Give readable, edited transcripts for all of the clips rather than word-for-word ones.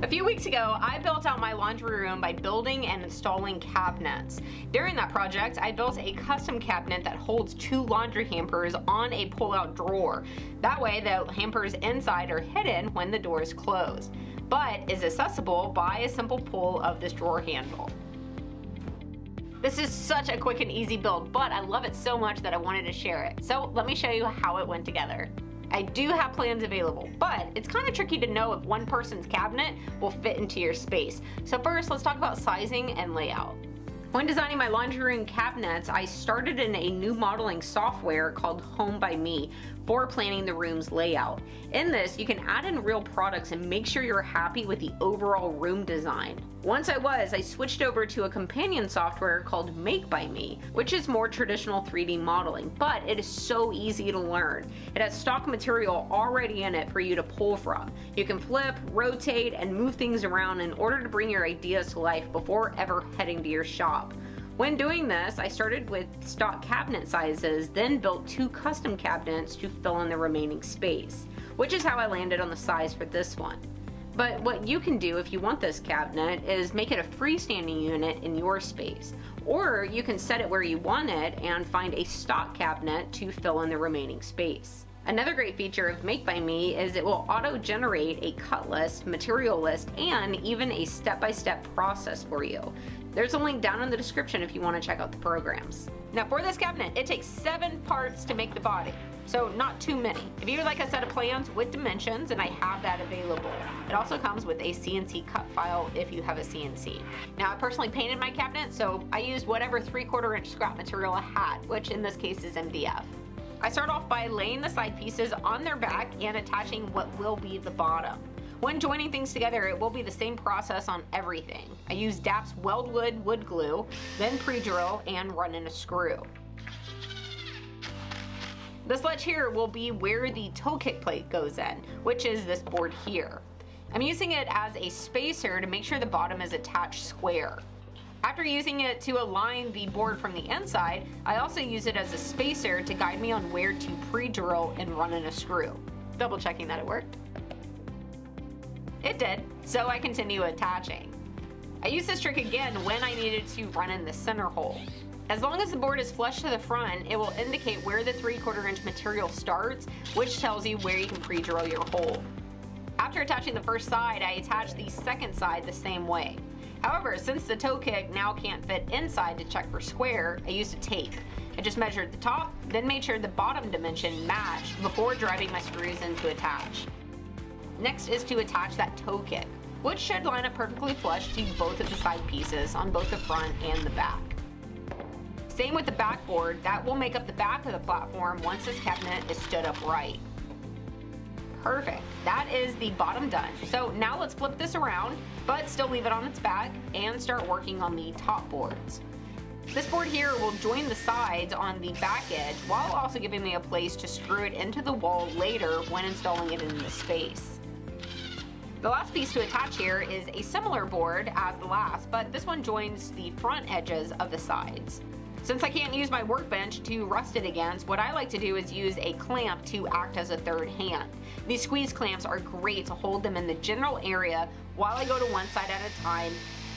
A few weeks ago, I built out my laundry room by building and installing cabinets. During that project, I built a custom cabinet that holds two laundry hampers on a pull-out drawer. That way, the hampers inside are hidden when the door is closed, but is accessible by a simple pull of this drawer handle. This is such a quick and easy build, but I love it so much that I wanted to share it. So let me show you how it went together. I do have plans available, but it's kind of tricky to know if one person's cabinet will fit into your space. So first, let's talk about sizing and layout. When designing my laundry room cabinets, I started in a new modeling software called Home by Me for planning the room's layout. In this, you can add in real products and make sure you're happy with the overall room design. Once I switched over to a companion software called Make by Me, which is more traditional 3D modeling, but it is so easy to learn. It has stock material already in it for you to pull from. You can flip, rotate, and move things around in order to bring your ideas to life before ever heading to your shop. When doing this, I started with stock cabinet sizes, then built two custom cabinets to fill in the remaining space, which is how I landed on the size for this one. But what you can do if you want this cabinet is make it a freestanding unit in your space, or you can set it where you want it and find a stock cabinet to fill in the remaining space. Another great feature of Make by Me is it will auto-generate a cut list, material list, and even a step-by-step process for you. There's a link down in the description if you want to check out the programs. Now for this cabinet, it takes 7 parts to make the body. So not too many. If you would like a set of plans with dimensions, and I have that available. It also comes with a CNC cut file if you have a CNC. Now I personally painted my cabinet, so I used whatever 3/4 inch scrap material I had, which in this case is MDF. I start off by laying the side pieces on their back and attaching what will be the bottom. When joining things together, it will be the same process on everything. I use DAP's Weldwood wood glue, then pre-drill and run in a screw. This ledge here will be where the toe kick plate goes in, which is this board here. I'm using it as a spacer to make sure the bottom is attached square. After using it to align the board from the inside, I also use it as a spacer to guide me on where to pre-drill and run in a screw. Double checking that it worked. It did, so I continue attaching. I use this trick again when I needed to run in the center hole. As long as the board is flush to the front, it will indicate where the 3/4 inch material starts, which tells you where you can pre-drill your hole. After attaching the first side, I attach the second side the same way. However, since the toe kick now can't fit inside to check for square, I used a tape. I just measured the top, then made sure the bottom dimension matched before driving my screws in to attach. Next is to attach that toe kick, which should line up perfectly flush to both of the side pieces on both the front and the back. Same with the backboard, that will make up the back of the platform once this cabinet is stood upright. Perfect, that is the bottom done. So now let's flip this around, but still leave it on its back and start working on the top boards. This board here will join the sides on the back edge while also giving me a place to screw it into the wall later when installing it in the space. The last piece to attach here is a similar board as the last, but this one joins the front edges of the sides. Since I can't use my workbench to rust it against, what I like to do is use a clamp to act as a third hand. These squeeze clamps are great to hold them in the general area while I go to one side at a time,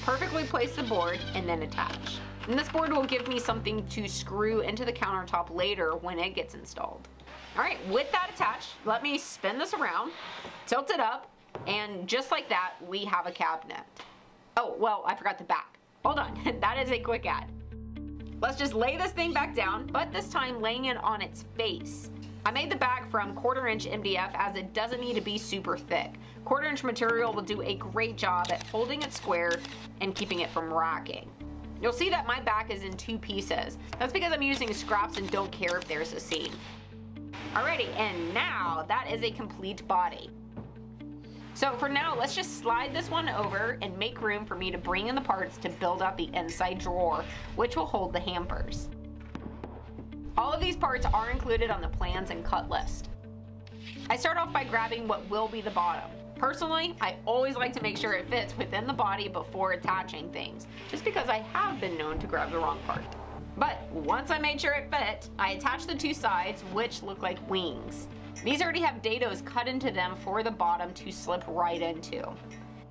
perfectly place the board, and then attach. And this board will give me something to screw into the countertop later when it gets installed. All right, with that attached, let me spin this around, tilt it up, and just like that, we have a cabinet. Oh, well, I forgot the back. Hold on, that is a quick add. Let's just lay this thing back down, but this time laying it on its face. I made the back from 1/4 inch MDF as it doesn't need to be super thick. 1/4 inch material will do a great job at holding it square and keeping it from rocking. You'll see that my back is in 2 pieces. That's because I'm using scraps and don't care if there's a seam. Alrighty, and now that is a complete body. So for now, let's just slide this one over and make room for me to bring in the parts to build out the inside drawer, which will hold the hampers. All of these parts are included on the plans and cut list. I start off by grabbing what will be the bottom. Personally, I always like to make sure it fits within the body before attaching things, just because I have been known to grab the wrong part. But once I made sure it fit, I attached the two sides, which look like wings. These already have dados cut into them for the bottom to slip right into.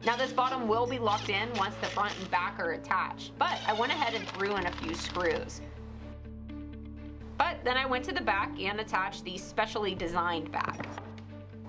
Now this bottom will be locked in once the front and back are attached, but I went ahead and threw in a few screws. But then I went to the back and attached the specially designed back.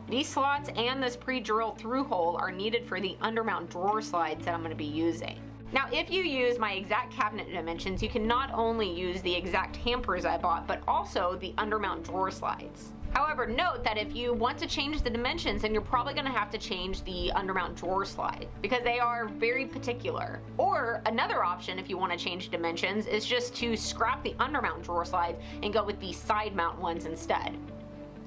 These slots and this pre-drilled through hole are needed for the undermount drawer slides that I'm going to be using. Now if you use my exact cabinet dimensions, you can not only use the exact hampers I bought, but also the undermount drawer slides. However, note that if you want to change the dimensions, then you're probably going to have to change the undermount drawer slide because they are very particular. Or another option if you want to change dimensions is just to scrap the undermount drawer slides and go with the side mount ones instead.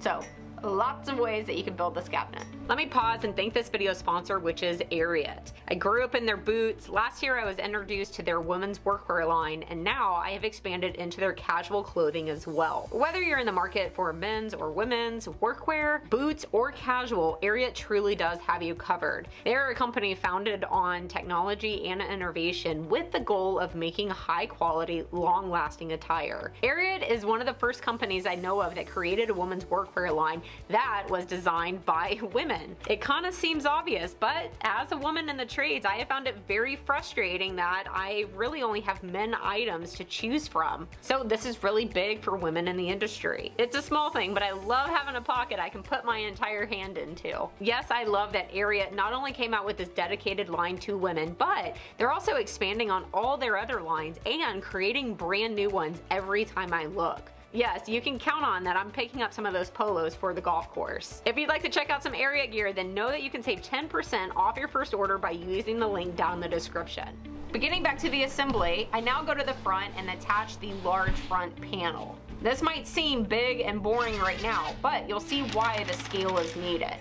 So, lots of ways that you can build this cabinet. Let me pause and thank this video sponsor, which is Ariat. I grew up in their boots. Last year I was introduced to their women's workwear line, and now I have expanded into their casual clothing as well. Whether you're in the market for men's or women's workwear, boots, or casual, Ariat truly does have you covered. They're a company founded on technology and innovation with the goal of making high quality, long lasting attire. Ariat is one of the first companies I know of that created a women's workwear line that was designed by women. It kind of seems obvious, but as a woman in the trades, I have found it very frustrating that I really only have men items to choose from. So this is really big for women in the industry. It's a small thing, but I love having a pocket I can put my entire hand into. Yes, I love that Ariat not only came out with this dedicated line to women, but they're also expanding on all their other lines and creating brand new ones every time I look. Yes, you can count on that I'm picking up some of those polos for the golf course. If you'd like to check out some Ariat gear, then know that you can save 10% off your first order by using the link down in the description. But getting back to the assembly, I now go to the front and attach the large front panel. This might seem big and boring right now, but you'll see why the scale is needed.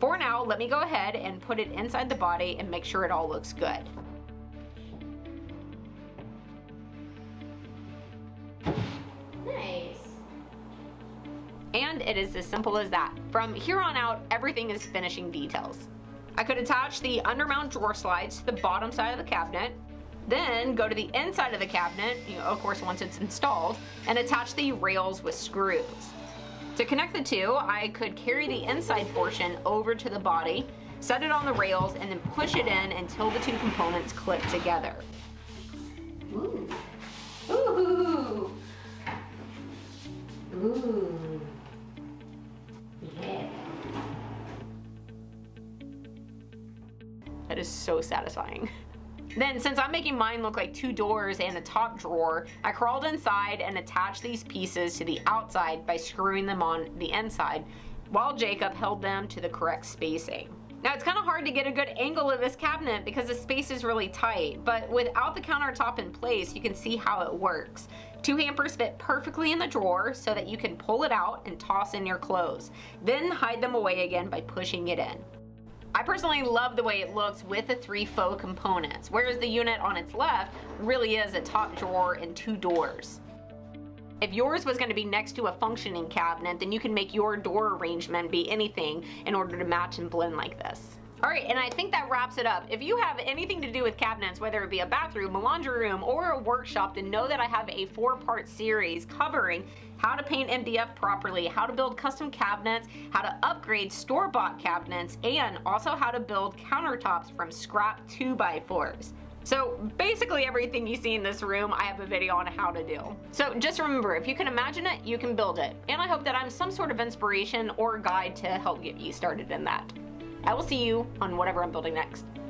For now, let me go ahead and put it inside the body and make sure it all looks good. And it is as simple as that. From here on out, everything is finishing details. I could attach the undermount drawer slides to the bottom side of the cabinet, then go to the inside of the cabinet, of course once it's installed, and attach the rails with screws. To connect the two, I could carry the inside portion over to the body, set it on the rails, and then push it in until the two components clip together. Ooh. Ooh. Ooh. That is so satisfying. Then, since I'm making mine look like two doors and a top drawer, I crawled inside and attached these pieces to the outside by screwing them on the inside, while Jacob held them to the correct spacing. Now it's kind of hard to get a good angle of this cabinet because the space is really tight, but without the countertop in place, you can see how it works. Two hampers fit perfectly in the drawer so that you can pull it out and toss in your clothes, then hide them away again by pushing it in. I personally love the way it looks with the three faux components, whereas the unit on its left really is a top drawer and two doors. If yours was going to be next to a functioning cabinet, then you can make your door arrangement be anything in order to match and blend like this. Alright, and I think that wraps it up. If you have anything to do with cabinets, whether it be a bathroom, a laundry room, or a workshop, then know that I have a 4-part series covering how to paint MDF properly, how to build custom cabinets, how to upgrade store-bought cabinets, and also how to build countertops from scrap 2x4s. So basically everything you see in this room, I have a video on how to do. So just remember, if you can imagine it, you can build it. And I hope that I'm some sort of inspiration or guide to help get you started in that. I will see you on whatever I'm building next.